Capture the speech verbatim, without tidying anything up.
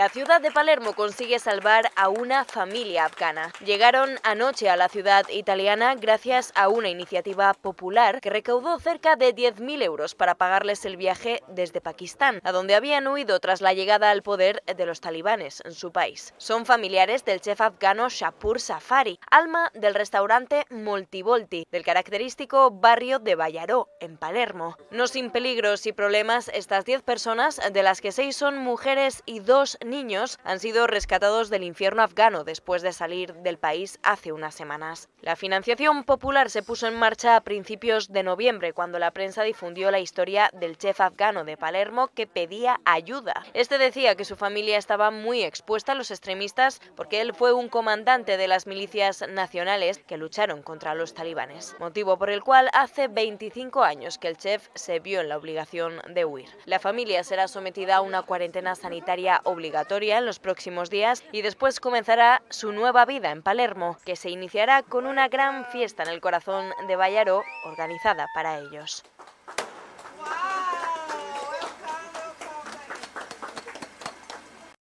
La ciudad de Palermo consigue salvar a una familia afgana. Llegaron anoche a la ciudad italiana gracias a una iniciativa popular que recaudó cerca de diez mil euros para pagarles el viaje desde Pakistán, a donde habían huido tras la llegada al poder de los talibanes en su país. Son familiares del chef afgano Shapoor Safari, alma del restaurante Moltivolti, del característico barrio de Ballarò, en Palermo. No sin peligros y problemas, estas diez personas, de las que seis son mujeres y dos niños, han sido rescatados del infierno afgano después de salir del país hace unas semanas. La financiación popular se puso en marcha a principios de noviembre, cuando la prensa difundió la historia del chef afgano de Palermo que pedía ayuda. Este decía que su familia estaba muy expuesta a los extremistas porque él fue un comandante de las milicias nacionales que lucharon contra los talibanes, motivo por el cual hace veinticinco años que el chef se vio en la obligación de huir. La familia será sometida a una cuarentena sanitaria obligatoria en los próximos días y después comenzará su nueva vida en Palermo, que se iniciará con una gran fiesta en el corazón de Ballarò organizada para ellos.